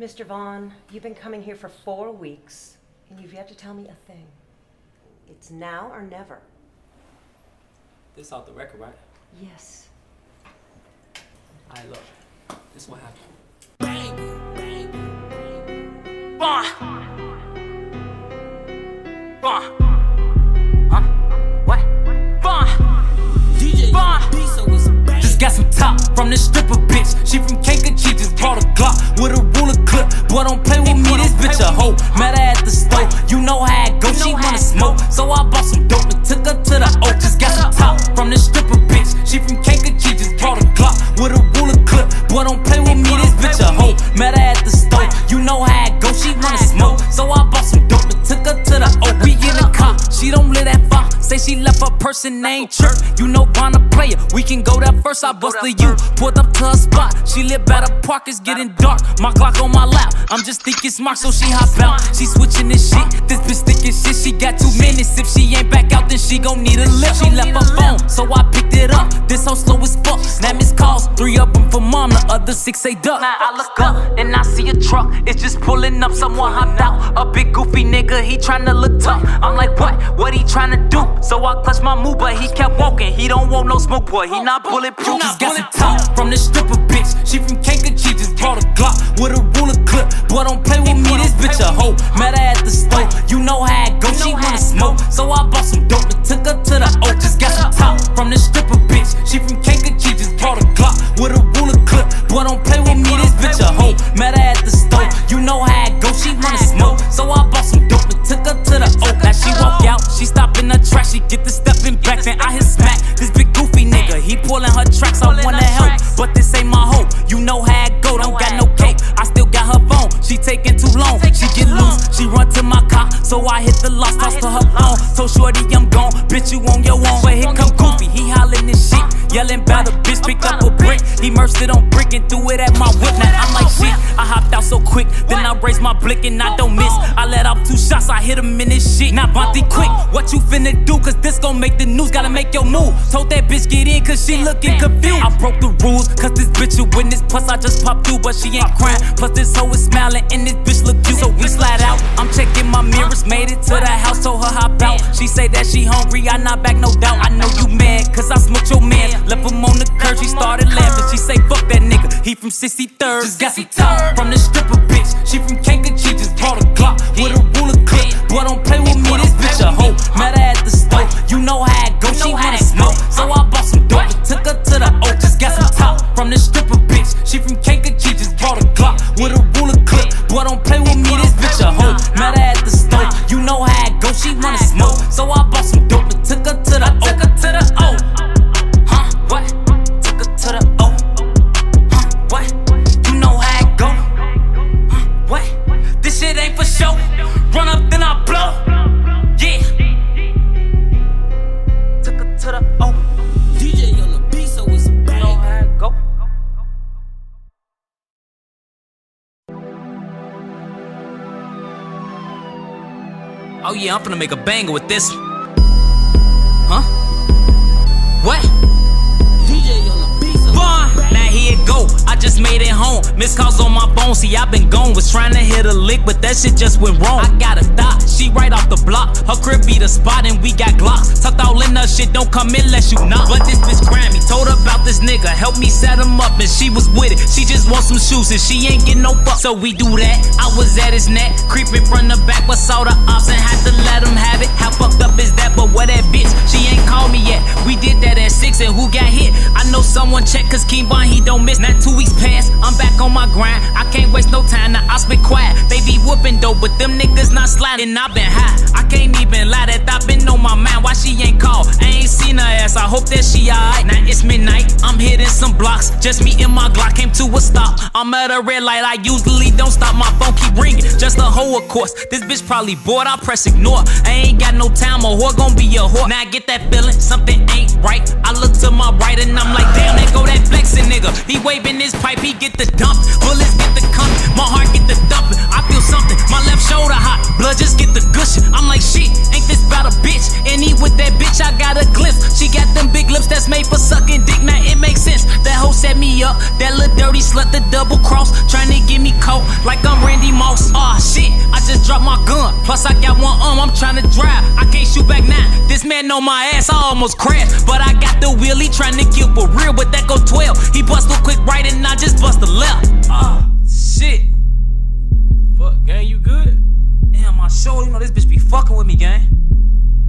Mr. Vaughn, you've been coming here for 4 weeks, and you've yet to tell me a thing. It's now or never. This off the record, right? Yes. I love it. This what happened. Bang! Bang! Bang! Got some top from this stripper bitch. She from Kankakee, just brought a Glock with a ruler clip. Boy, don't play with me, this bitch a hoe. Met her at the store, you know how it go. She wanna smoke, so I bought some dope and took her to the O. Just got some top from this stripper bitch. She from Kankakee, just brought a Glock with a ruler clip. Boy, don't play with me, this bitch a hoe. Met her at the store, you know how it go. She wanna smoke, so I bought some dope and took her to the O. We in the car, she don't live that far. Say she left her person named Church. You know Vaughn a player, we can go there first. I bust the U, pulled up to her spot. She live by the park, it's getting dark. My Glock on my lap, I'm just thinking smart. So she hop out, she switching this shit. This bitch thinking shit, she got 2 minutes. If she ain't back out, then she gon' need a lift. She left her phone, so I picked it up. This hoe slow as fuck, now missed calls. 3 of them for mom, the other 6 ate up. Now I look up, and I see a truck. It's just pulling up, someone hopped out. A big goofy nigga, he tryna look tough. I'm like, what he tryna do? So I clutched my move, but he kept walking. He don't want no smoke, boy. He not bulletproof. Just got some top from this stripper bitch. She from Kankakee, just brought a Glock with a ruler clip. Boy, don't play with me, this bitch a hoe. Met her at the store, you know how it go. She wanna smoke, so I bought some dope and took her to the O. Just got some top from this stripper bitch. She from Kankakee, just brought a Glock with a ruler clip. Boy, don't play with me, this bitch a hoe. Met her at the store, you know how it go. She wanna smoke, so I bought some dope and took her to the O. Now she walk out, she stop in the track. She get the stepping back, then I hit smack. This big goofy nigga, he pulling her tracks. I wanna help, but this ain't my hope. You know how it go, don't got no cake. I still got her phone, she taking too long. She get loose, she run to my car, so I hit the loss, toss to her phone. So shorty, I'm gone, bitch, you on your own. But here come Goofy, he hollering this shit, yelling bout a bitch, picked up a brick. He immersed it on brick and threw it at my whip. Now I'm like shit, I hopped out so quick. Then I raised my blick and I don't miss. I let off 2 shots, I hit him in this shit. Now Bonte quick, what you finna do? Cause this gon' make the news, gotta make your move. Told that bitch get in cause she looking confused. I broke the rules cause this bitch a witness. Plus I just popped through but she ain't crying. Plus this hoe is smiling and this bitch look cute. So we slide out, I'm checking my mirrors. Made it to the house, told her hop out. She say that she hungry, I not back no doubt. I know you mad cause I smoked your man. Left him on the curb, she started laughing. She say fuck that nigga, he from 63rd. Just got some top from the stripper bitch. She from Kankakee, just brought a Glock with a ruler clip. Boy don't play with me, this bitch a hoe. Met her at the store, you know how it go. She wanna smoke, so I bought some dope and took her to the O. Just got some top from the stripper bitch. She from Kankakee, just brought a Glock with a ruler clip. Boy don't play with me, this bitch a hoe. Met her at the store, you know how it go. She wanna smoke, so I bought some dope and took her to the O. Oh yeah, I'm finna make a banger with this. Huh? What? DJ on the beat. Vaughn, now here it go. I just made it home. Missed calls on my phone. See, I been gone. Was trying to hit a lick, but that shit just went wrong. I got a thought. She right off the block. Her crib be the spot, and we got Glocks. Tucked all in her shit. Don't come in unless you knock. But this bitch Grammy told her about this nigga. Help me set him up, and she was with it. She just wants some shoes, and she ain't get no fuck. So we do that. I was at his neck, creeping from the back. But saw the ops and had to let him have it. How fucked up is that? But what that bitch? She ain't called me yet. We did that at 6, and who got hit? I know someone checked. Cause King Von, he don't miss. Now 2 weeks pass, I'm back on my grind. I can't waste no time, now I spit quiet. They be whooping dope, but them niggas not sliding. I been high, I can't even lie. That thought been on my mind, why she ain't called? I ain't seen her ass, I hope that she alright. Now it's midnight, I'm hitting some blocks. Just me and my Glock came to a stop. I'm at a red light, I usually don't stop. My phone keep ringing, just a hoe of course. This bitch probably bored, I press ignore. I ain't got no time, a whore gon' be a whore. Now I get that feeling, something ain't right. I look to my right and I'm like damn, there go that flexing nigga, he waving his pipe, he get the dump. Bullets get the cunt, my heart get the dumping. I feel something, my left shoulder hot, blood just get the gushing. I'm like shit, ain't this about a bitch? And he with that bitch, I got a glimpse. She got them big lips that's made for sucking dick. Now it makes sense, that hoe set me up. That little dirty slut, the double cross, trying to get me caught like I'm Plus I got one arm, I'm trying to drive. I can't shoot back now. This man know my ass, I almost crashed. But I got the wheelie trying to kill for real with Echo 12. He bust a quick right and I just bust a left. Ah, shit. Fuck, gang, you good? Damn, my shoulder, you know this bitch be fucking with me, gang.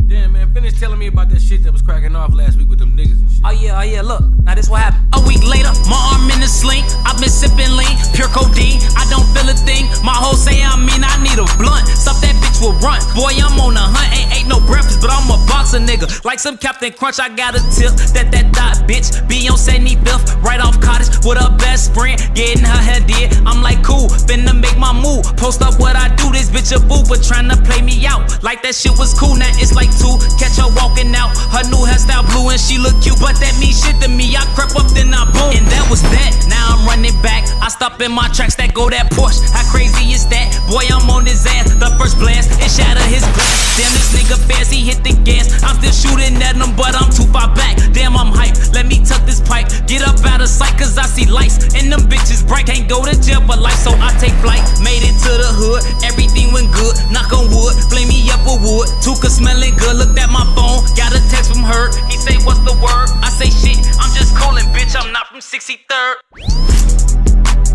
Damn, man, finish telling me about that shit that was cracking off last week with them niggas and shit. Oh yeah, look, now this what happened. A week later, my arm in the sling. I've been sipping lean, pure codeine. I don't feel a thing, my whole say I mean I need a blunt. Stuff that bitch will run. Boy, I'm on a hunt, ain't no breakfast, but I'm a boxer nigga. Like some Captain Crunch, I got a tip that dot bitch be on 75th, right off Cottage with her best friend, getting her head did. I'm like, cool, finna make my move. Post up what I do, this bitch a boo, but tryna play me out. Like that shit was cool, now it's like to catch her walking out, her new hairstyle blue and she look cute, but that mean shit to me. I crept up then I boom, and that was that. Now I'm running back, I stop in my tracks, that go that Porsche. How crazy is that? Boy, I'm on his ass. The first blast, it shattered his glass. Damn, this nigga fast, he hit the gas. I'm still shooting at him, but I'm too far back. Damn, I'm hyped, let me tuck this pipe. Get up out of sight, cause I see lights, and them bitches bright. Can't go to jail for life, so I take flight. Made it to the hood, everything went good. Knock on wood, flame me up with wood. Tuka smelling good. Looked at my phone, got a text from her. He say, what's the word? I say, shit, I'm just calling, bitch, I'm not from 63rd.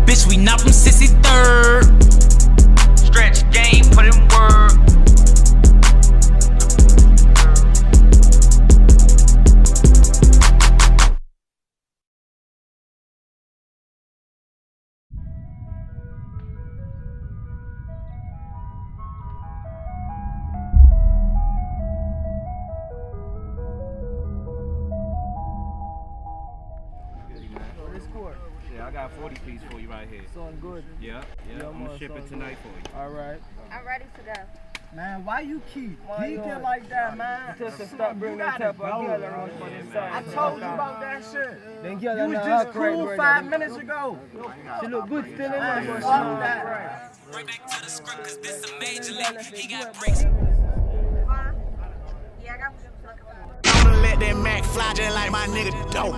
Bitch, we not from 63rd. Stretch game, put in work. I got 40 piece for you right here. Sounds good. Yeah, I'm gonna ship it tonight for you. Alright. I'm ready to go. Man, why you keep geeking like that, man? Just to stop bringing that type of yelling on the side. I told you about that shit. You was just cool 5 minutes ago. She look good still in there. Fuck that. Right back to the script, cause this a major league. He got breaks. Yeah, I got what you're talking about. I'm gonna let that Mac fly just like my nigga dope.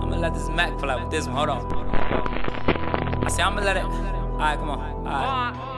I'ma let this Mac fly with this one, hold on. I say I'ma let it, alright, come on, alright.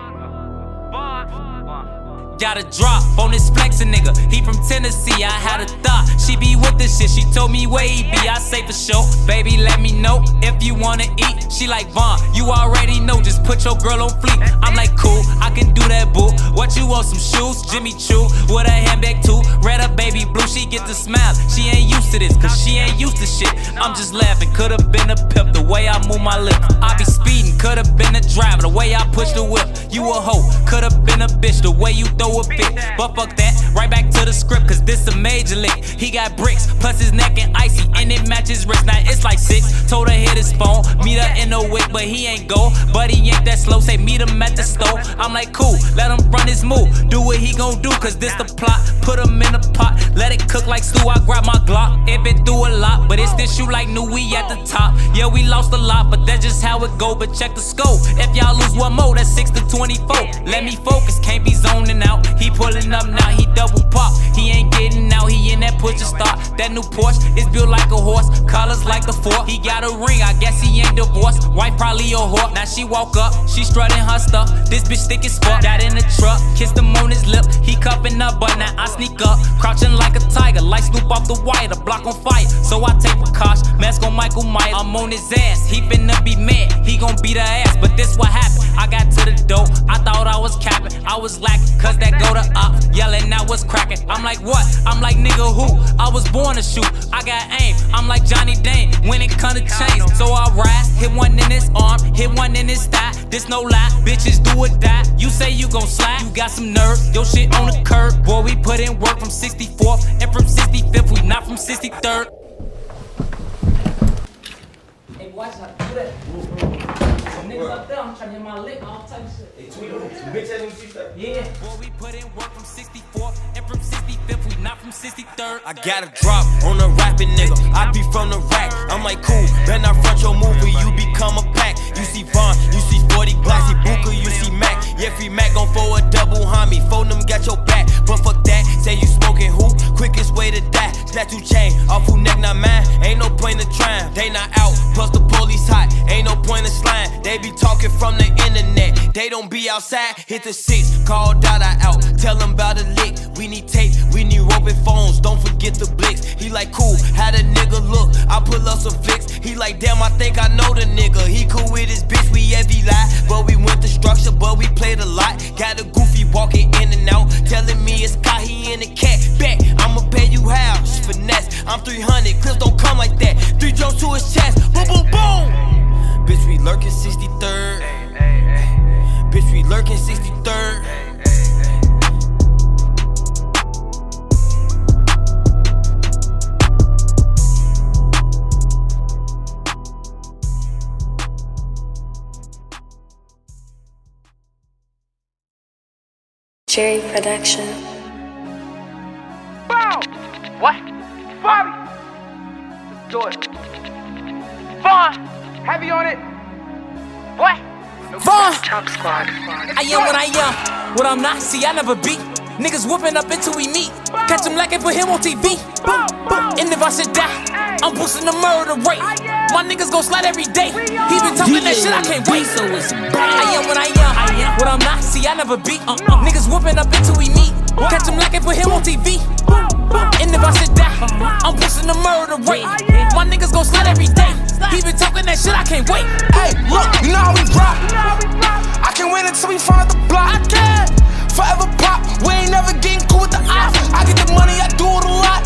Got a drop on this flexin' nigga, he from Tennessee, I had a thought. She be with this shit, she told me where he be, I say for sure. Baby, let me know if you wanna eat. She like, Vaughn, you already know, just put your girl on fleek. I'm like, cool, I can do that, boo. What you want, some shoes? Jimmy Choo, with a handbag too. Red up, baby blue, she get the smile. She ain't used to this, cause she ain't used to shit. I'm just laughing, could've been a pimp, the way I move my lip. I be speeding, could've been a driver, the way I push the whip. You a hoe, could've been a bitch, the way you throw a fit. But fuck that, right back to the script, cause this a major lick. He got bricks, plus his neck and icy, and it matches wrist. Now it's like 6, told her hit his phone. Meet her in the wick, but he ain't go. But he ain't that slow, say meet him at the store. I'm like, cool, let him run his move, do what he gon' do, cause this the plot. Put him in the pot, let it cook like stew. I grab my Glock, it been through a lot, but it still shoot like new, we at the top. Yeah, we lost a lot, but that's just how it go. But check the scope, if y'all lose one more, that's 6-24. Let me focus, can't be zoning out. He pulling up now, he double pop. He ain't getting out, he in that push to start. That new Porsche is built like a horse, colors like the fork. He got a ring, I guess he ain't divorced. Wife probably a whore, now she walk up, she strutting her stuff. This bitch thick as fuck, got in the truck, kissed him on his lip. He cupping up, but now I sneak up, crouching like a tiger, like Snoop off the wire, the block on fire. So I take precaution, mask on Michael Myers. I'm on his ass, he finna be mad, he gon' beat her ass. But this what happened, I got to the door, I thought I was capping, I was lacking, cause that go to ops, yelling I was cracking. I'm like, what? I'm like, nigga, who? I was born to shoot, I got aim, I'm like Johnny Dang when it come to chains. So I rise, hit one in his arm, hit one in his thigh. This no lie, bitches do or die. You say you gon' slide, you got some nerve, your shit on the curb. Boy, we put in work from 64th and from 65th, we not from 63rd. Hey, watch out, do that. Niggas up there, I'm trying to get my lick, all type of shit. Hey, tweet on them, bitch, that nigga shit up. Yeah. Boy, we put in work from 64th and from 65th, we not from 63rd. I got a drop on a rapping nigga, I be from the rack. I'm like, cool, better not front your movie, you become a pack. You see Vaughn, you see 40 Glock, see Booker, you see Mac. Yeah, free Mac gon' for a double homie, fold them, got your back. But fuck that, say you smoking who? Quickest way to die. tattoo chain, awful neck not mine, ain't no point in trying, they not out, plus the police hot, ain't no point in slime, they be talking from the internet, they don't be outside, hit the six, call Dada out, tell them about a lick, we need tape, we need open phones, don't forget the blicks, he like cool, how the nigga look, I pull up some flicks, he like damn I think I know the nigga, he cool with his bitch, we every lie, but we went to structure, but we played a lot, got a goofy walking in and out, telling me it's caught, he in the cat, back, I'ma pay you how, finesse, I'm 300, clips don't come like that, 3 jumps to his chest, boom, boom, boom, bitch we lurking 63rd, bitch we lurking 63rd, Jerry Production. Boom! What? Bobby! Let's do it. Vaughn! Heavy on it! What? Vaughn! Top squad. I am what I am. What I'm not, see, I never be. Niggas whooping up until we meet. Catch him like and put him on TV. Boom, boom. And if I should die, I'm boosting the murder rate. My niggas gon' slide every day. He been talking that shit, I can't wait. So it's bad. I am what I am. What I'm not, see, I never be. Niggas whooping up until we meet. Catch him like and put him on TV. And if I should die, I'm boosting the murder rate. My niggas gon' slide every day. He been talking that shit, I can't wait. Hey, look, you know how we rock. I can win until we find the block. I can't. Forever pop, we ain't never getting cool with the off. I get the money, I do it a lot.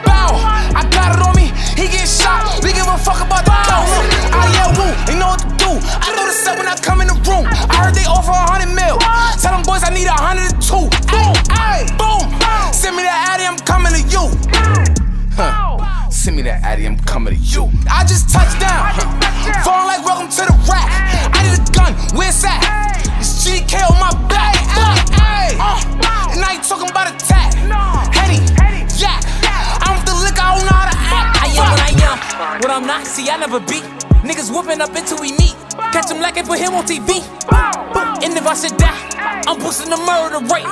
Bow, I got it on me, he get shot. We give a fuck about the cow. I yell woo, they know what to do. I know the set when I come in the room. I heard they offer 100 mil. Tell them boys I need 102. Boom, ay, boom. Send me that Addy, I'm coming to you. Send me that Addy, I'm coming to you. I just touched down. Falling like welcome to the rack. I need a gun, where's that? It's GK on my back. And I ain't talking about a tat. Henny, yeah. I'm the liquor, I don't know how to act. I am what I am. What I'm not, see, I never be. Niggas whooping up until we meet. Catch him like and put him on TV. And if I should die, I'm boosting the murder rate.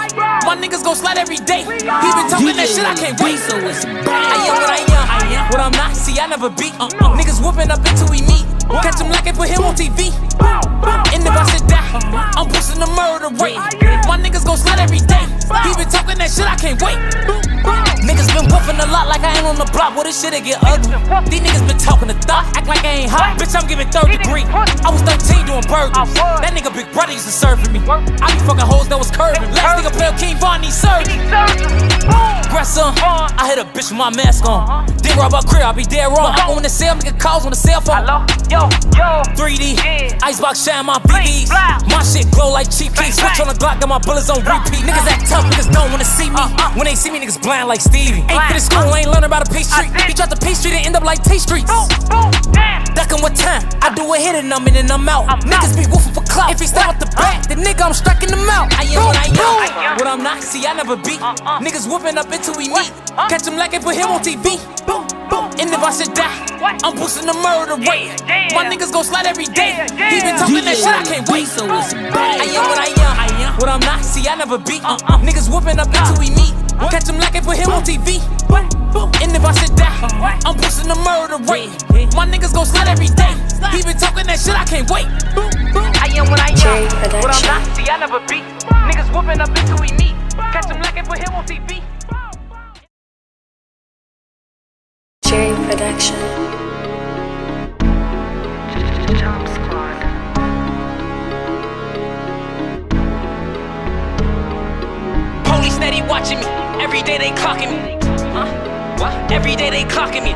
My niggas gon' slide every day. He been talking that shit, I can't wait. So it's bad. I am what I am. What I'm not, see, I never be. Niggas whooping up until we meet. Catch him like and put him on TV. And if I should die, I'm boosting the murder rate. My niggas gon' slide every day. He been talking that shit, I can't wait. Niggas been puffing a lot like I ain't on the block. Well, this shit'll get ugly. These niggas been talking a thought, act like I ain't hot. Bitch, I'm giving third degree. I was 13 doing burgers. That nigga Big Brother used to serve for me. I be fucking hoes that was curving. Last nigga played King Von, he served me. Grasson, I hit a bitch with my mask on. Did rob a crib, I be dead wrong. I own the cell, nigga calls on the cell phone. Yo, yo, 3D, Icebox shine my BBs. My shit glow like cheap keys. Switch on the Glock, got my bullets on repeat. Niggas act tough, niggas don't wanna see me. When they see me, niggas blind like Stevie. Ain't been to school, ain't learning about a P Street. He dropped the P Street and end up like T Streets. Ducking with time, I do a hit and I'm in and I'm out. Niggas be woofing for clout. If he start with the back, the nigga, I'm striking them out. I am what I am. What I'm not, see, I never beat. Niggas whooping up until we meet. Catch him like and put him on TV. Boom, boom. And if I should die, I'm boosting the murder rate. My niggas gon' slide every day. He been talking that shit, I can't wait. So it's bad. I am what I am. What I'm not, see, I never beat. Niggas whooping up until we meet. Catch him like and put him on TV. And if I should die, I'm boosting the murder rate. My niggas gon' slide every day. He been talking that shit, I can't wait. I am what I am. What I'm not, see, I never beat. Niggas whooping up until we meet. Catch him like and put him on TV. Jerry Production. Steady watching me, every day they clocking me. Every day they clocking me.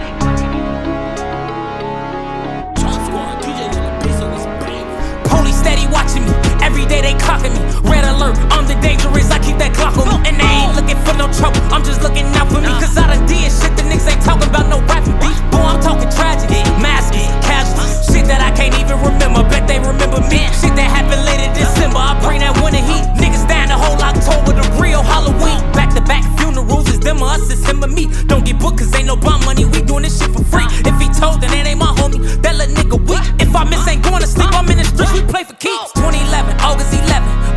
Police steady watching me, every day they clocking me. Red alert, I'm the dangerous, I keep that Glock on me. And they ain't looking for no trouble, I'm just looking out for me. Cause I done did shit the niggas ain't talking about no rapping beef. Boy, I'm talking tragedy, masses, casualties. Shit that I can't even remember, bet they remember me. Shit that happened late in December, I bring that winter heat. Niggas down the whole October, the real Halloween. Back to back funerals, it's them or us, it's him or me. Don't get booked cause ain't no bond money, we doing this shit for free. If he told, then it ain't my homie, that little nigga weak. If I miss, ain't going to sleep, I'm in the streets, we play for keeps. 2011, August 11,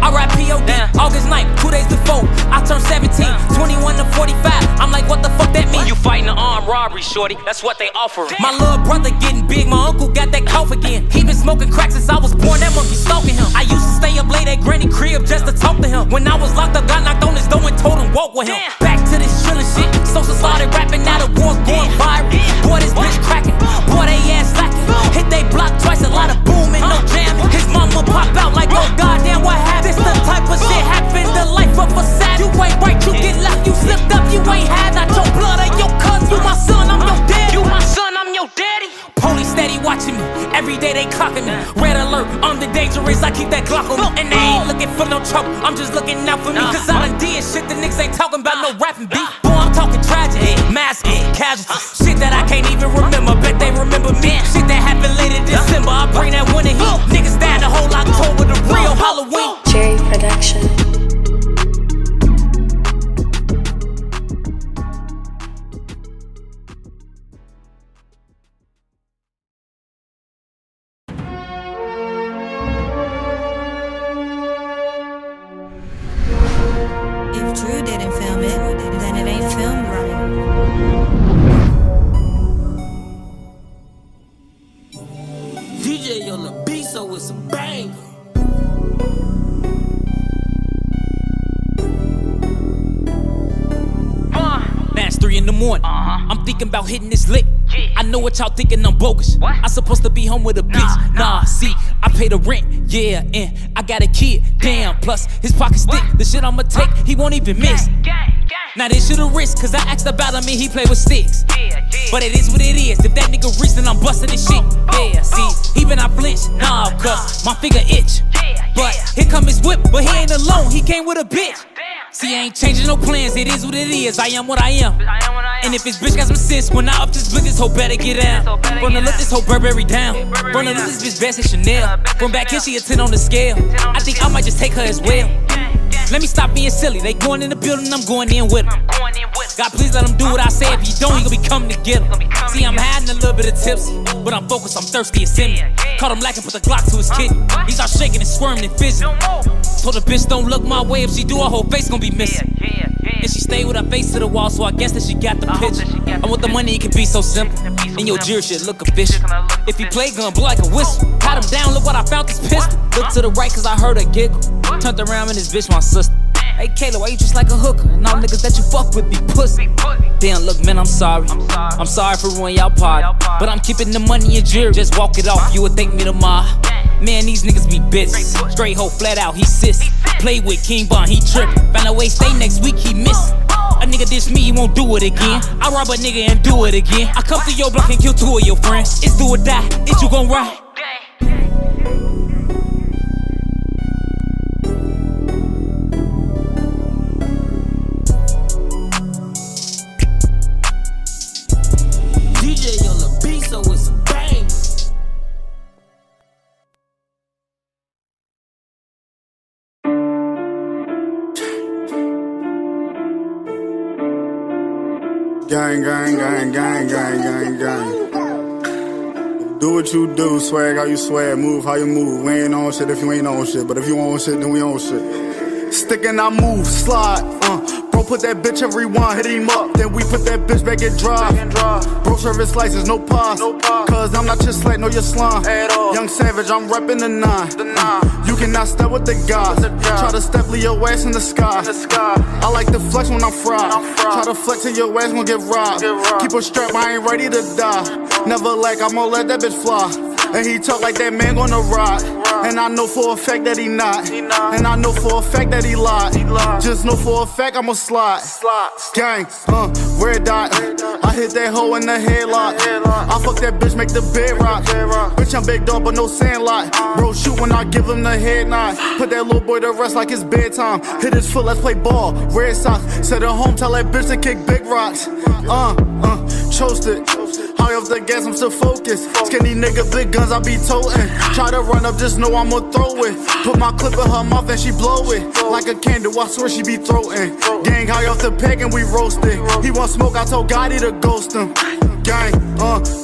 R.I.P.O.D. August 9th, 2 days before, I turned 17. 21 to 45, I'm like what the fuck that mean? You fighting an armed robbery, shorty. That's what they offer. My little brother getting big. My uncle got that cough again. He been smoking crack since I was born. That monkey stalking him. I used to stay up late at granny crib just to talk to him. When I was locked up, got knocked on his door and told him walk with him. Back to this chillin' shit. Social started rapping, now the war's going viral. Boy, this bitch cracking. Boy, they ass lacking. Hit they block twice, a lot of booming, no jamming. His mama pop out like, oh goddamn, what happened? This the type of shit happened. The life of a sad. You ain't right, you get locked, you slipped up, you ain't had not your blood or your cousin. You my son, I'm your daddy. You my son, I'm your daddy. Police steady watching me. Every day they clocking me. Red alert, I'm the dangerous, I keep that Glock on me. And they ain't looking for no trouble, I'm just looking out for me. Cause I done did shit the niggas ain't talking about no rapping beef. Boy, I'm talking tragedy, masks, casualties. Shit that I can't even remember, bet they remember me. Shit that happened late in December, I bring that winter heat. Niggas died the whole October, the real Halloween. Jerry Production. About hitting this lick. I know what y'all thinking, I'm bogus. What? I supposed to be home with a bitch. Nah, see, I pay the rent, yeah, and I got a kid. Damn, plus his pocket's thick. The shit I'ma take, he won't even miss. Now this shit a risk, cause I asked about him and he play with sticks. But it is what it is, if that nigga reach then I'm busting this shit. Yeah, see, even I flinch, nah, cuz my finger itch. But here come his whip, but he ain't alone, he came with a bitch. See, I ain't changing no plans, it is what it is, I am what I am. And if this bitch got some sense, when I up this blick, this hoe better get down. Gonna let this hoe Burberry down. Gonna let this bitch Vest and Chanel. From back here, she a 10 on the scale. I think I might just take her as well. Let me stop being silly, they going in the building, I'm going in with them. God, please let them do what I say, if you don't, you gon' be coming to get them. See, I'm hiding a little bit of tipsy, but I'm focused, I'm thirsty, it's in me. Caught him lacking, put the Glock to his kidney. He's out shaking and squirming and fizzing. Told the bitch don't look my way, if she do, her whole face gon' be missing. And she stayed with her face to the wall, so I guess that she got the picture. I want the money, it can be so simple. And your jewelry shit look official. If he play gun, blow like a whistle. Caught him down, look what I found, this pistol. Look to the right, cause I heard her giggle. Turned around and this bitch my sister. Hey Kayla, why you just like a hooker? And all niggas that you fuck with be pussy. Damn, look man, I'm sorry. I'm sorry for ruining y'all party. But I'm keeping the money and jewelry. Just walk it off, you would thank me tomorrow. Man, these niggas be bitches. Straight hoe, flat out, he sis. Play with King Von, he trippin'. Found a way, stay next week, he missin'. A nigga diss me, he won't do it again. I rob a nigga and do it again. I come through your block and kill two of your friends. It's do or die, it's you gon' ride. Gang, gang, gang, gang, gang, gang, gang. Do what you do, swag how you swag, move how you move. We ain't on shit if you ain't on shit, but if you on shit, then we on shit. Stick and I move, slide, Bro, put that bitch and rewind, hit him up, then we put that bitch back and drive. Bro, service license, no pause, cause I'm not your slut, no your slime. Young Savage, I'm reppin' the 9. You cannot step with the guys. Try to step, leave your ass in the sky. I like to flex when I'm fried. Try to flex and your ass gon' get robbed. Keep a strap, I ain't ready to die. Never like, I'm gon' let that bitch fly. And he talk like that man gonna ride. And I know for a fact that he not. And I know for a fact that he lied. Just know for a fact I'ma slide. Gang, red dot. I hit that hoe in the headlock. I fuck that bitch, make the bed rock. Bitch, I'm big dog, but no sandlot. Bro, shoot when I give him the head nod. Put that little boy to rest like it's bedtime. Hit his foot, let's play ball. Red Sox, set it home, tell that bitch to kick big rocks. Chose it. High off the gas, I'm still focused. Skinny nigga, big guns, I be totin'. Try to run up, just know I'ma throw it. Put my clip in her mouth and she blow it. Like a candle, I swear she be throwin'. Gang high off the peg and we roastin'. He want smoke, I told Gotti to ghost him. Gang,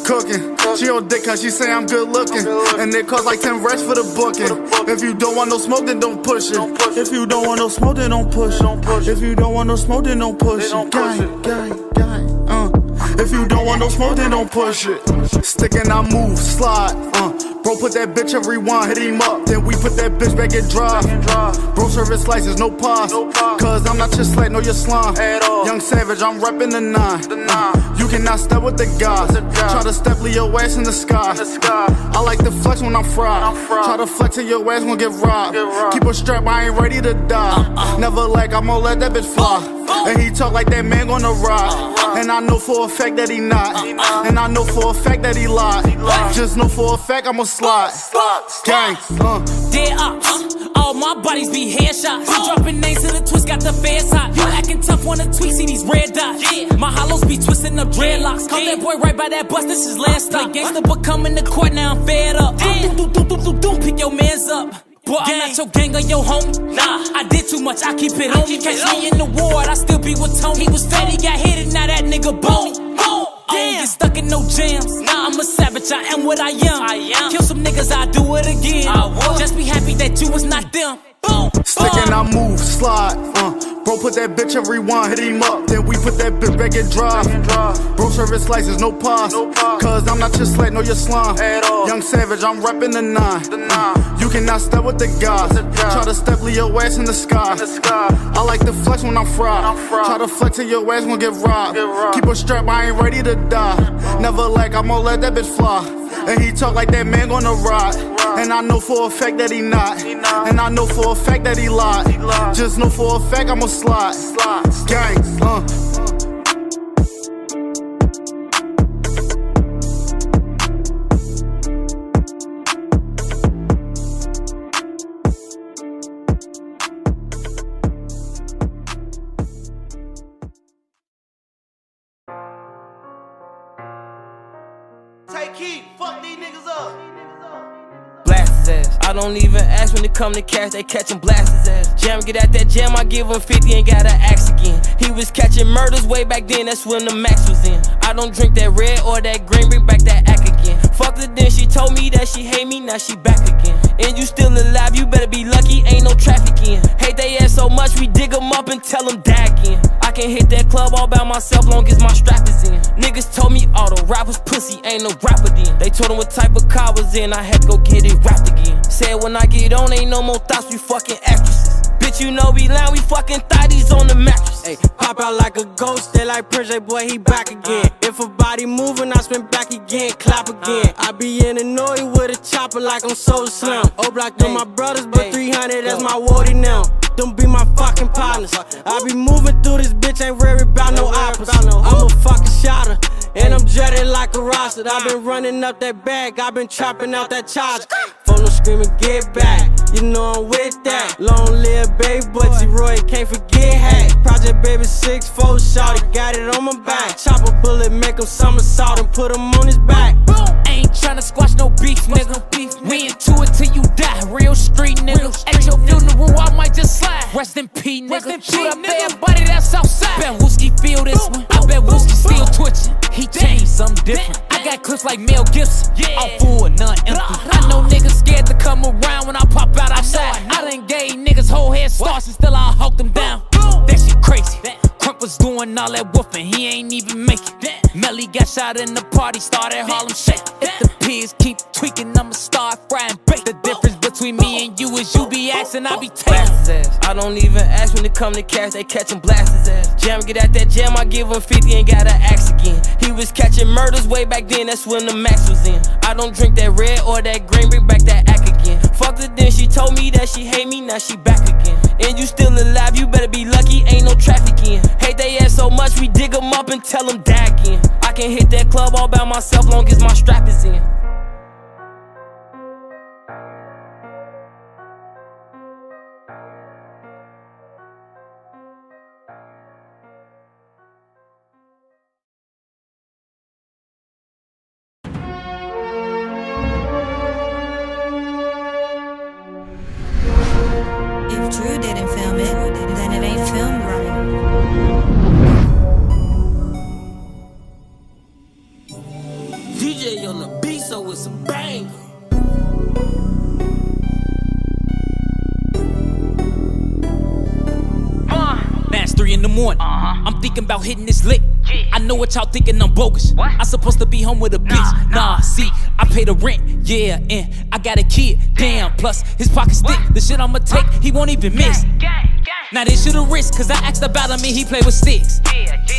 cooking. She on dick cause she say I'm good looking. And it cost like 10 racks for the booking. If you don't want no smoke, then don't push it. If you don't want no smoke, then don't push it. If you don't want no smoke, then don't push it. Gang, gang, gang, If you don't want no smoke, then don't push it. Stick and I move, slide. Bro, put that bitch and rewind, hit him up. Then we put that bitch back and drive. Bro, service license, no pause. Cause I'm not your slut, no your slime. Young Savage, I'm reppin' the 9. You cannot step with the guys. Try to step, leave your ass in the sky. I like to flex when I'm fried. Try to flex and your ass won't get robbed. Keep a strap, I ain't ready to die. Never lack, I'm gonna let that bitch fly. And he talk like that man gonna ride. And I know for a fact that he not. And I know for a fact that he lied. Just know for a fact I'ma slide. Gang, dead ops. All my bodies be headshots. Dropping names in the twist, got the fans hot. You acting tough on the tweet, see these red dots. My hollows be twisting up dreadlocks. Caught that boy right by that bus, this is last stop. Gangsta but coming to court, now I'm fed up. Pick your mans up. Boy, I'm not your gang or your homie. Nah, I did too much, I keep it on me. Catch me in the ward, I still be with Tony. He was fat, he got hit, and now that nigga bony. I don't get stuck in no jams. Nah, I'm a savage, I am what I am. Kill some niggas, I do it again. Just be happy that you was not them. Stick and I move, slide. Bro, put that bitch and rewind, hit him up. Then we put that bitch back and drive. Bro, service license, no pause. Cause I'm not your slut, no your slime. Young Savage, I'm reppin' the 9. You cannot step with the guys. Try to step, leave your ass in the sky. I like to flex when I'm fried. Try to flex and your ass won't get robbed. Keep a strap, I ain't ready to die. Never lack, I'm gonna let that bitch fly. And he talk like that man gonna ride. And I know for a fact that he not. And I know for a fact that he lied. Just know for a fact I'ma slide. Gang, Take heat, fuck these niggas up. I don't even ask when it come to cash, they catch him, blast his ass. Jam, get at that jam, I give him 50 and got an axe again. He was catching murders way back then, that's when the max was in. I don't drink that red or that green, bring back that act again. Fucked her then, she told me that she hate me, now she back again. And you still alive, you better be lucky, ain't no trafficking. Hate they ass so much, we dig them up and tell them die again. I can hit that club all by myself, long as my strap is in. Niggas told me all the rappers pussy, ain't no rapper then. They told them what type of car was in, I had to go get it wrapped again. Said when I get on, ain't no more thoughts, we fucking actresses. Bitch, you know we lying, we fucking thotties on the mattress. Ay, pop out like a ghost, they like Prince, boy, he back again. If a body moving, I spin back again, clap again. I be in annoyed with a chopper like I'm so slim. O-block them my brothers, but 300, that's my wardy now. Them be my fucking partners. I be moving through this bitch, ain't worried about no opposite. I'm a fucking shotter, and I'm jetted like a roster. I been running up that bag, I been trapping out that charge. Phone screaming, get back, you know I'm with that. Long live baby, but Z-Roy can't forget hat. Project baby 6'4", shawty got it on my back. Chop a bullet, make him somersault and put him on his back. Ain't tryna squash no beef, nigga. We into it till you die, real street nigga. At your funeral, I might just slide. Rest in peace, nigga. Shoot up everybody that's outside. Bet Wooski feel this one. I bet Wooski still twitching. He changed something different. I got clips like Mel Gibson. All full and none empty. I know niggas scared to come around when I pop out outside. I done gave niggas whole head starts and still I hawk them down. That shit crazy. Crump was doing all that woofing, he ain't even make it. Melly got shot in the party, started Harlem shake. If the pigs keep tweaking, I'ma start frying bait. The difference between me and you is you be asking, I be taking. I don't even ask when it come to cash, they catch him, blast his ass. Jam, get at that jam, I give him 50 and got an axe again. He was catching murders way back then, that's when the max was in. I don't drink that red or that green, bring back that act again. Fucked her then, she told me that she hate me, now she back again. And you still alive, you better be lucky, ain't no trafficking. Hate they ass so much, we dig them up and tell them die again. I can hit that club all by myself, long as my strap is in. morning. I'm thinking about hitting this lick. I know what y'all thinking, I'm bogus. What? I supposed to be home with a bitch. Nah, see, I pay the rent, yeah, and I got a kid. Damn, plus his pocket's thick. The shit I'ma take, he won't even miss. Now this shit a risk, cause I asked about him and he play with sticks.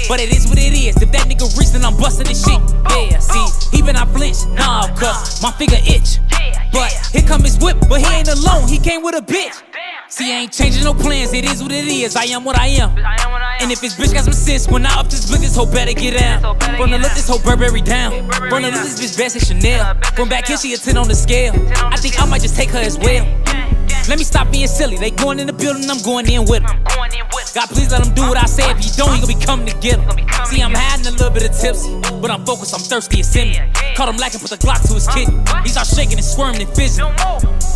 But it is what it is, if that nigga reach then I'm busting this shit. Yeah, see, even I flinch, nah, cause my finger itch. But here come his whip, but he ain't alone, he came with a bitch. See, I ain't changing no plans, it is what it is, I am what I am. And if this bitch got some sense, when I up this blick, this hoe better get down. Gonna let this whole Burberry down. Gonna let this bitch best at Chanel. From back here she a 10 on the scale, I think I might just take her as well. Let me stop being silly, they going in the building, I'm going in with them. God please let him do what I say, if he don't he gon' be coming to get him. See I'm hiding a little bit of tipsy, but I'm focused, I'm thirsty, it's in me. Caught him lacking, put the Glock to his kidney. He's all shaking and squirming and fizzing.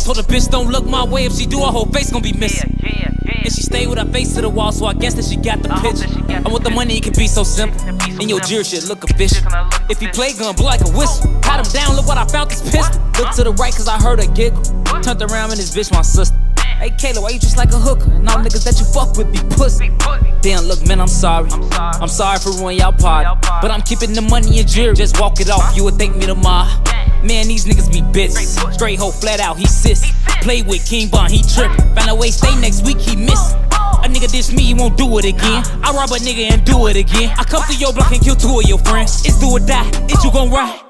Told the bitch don't look my way, if she do her whole face gon' be missing. And she stayed with her face to the wall, so I guess that she got the picture. I want the money, it can be so simple, and your jewelry shit look official. If he play gun, blow like a whistle. Caught him down, look what I found, this pistol. Look to the right cause I heard her giggle. Turned around and this bitch my sister. Hey Kayla, why you just like a hooker? And all niggas that you fuck with be pussy. Damn, look man, I'm sorry. I'm sorry for ruining y'all party, but I'm keeping the money and jewelry. Just walk it off, you would thank me tomorrow. Man, these niggas be bitches. Straight hoe, flat out, he sis. Play with King Von, he trippin'. Found a way, stay next week, he missin'. A nigga dish me, he won't do it again. I rob a nigga and do it again. I come to your block and kill two of your friends. It's do or die, is you gon' ride?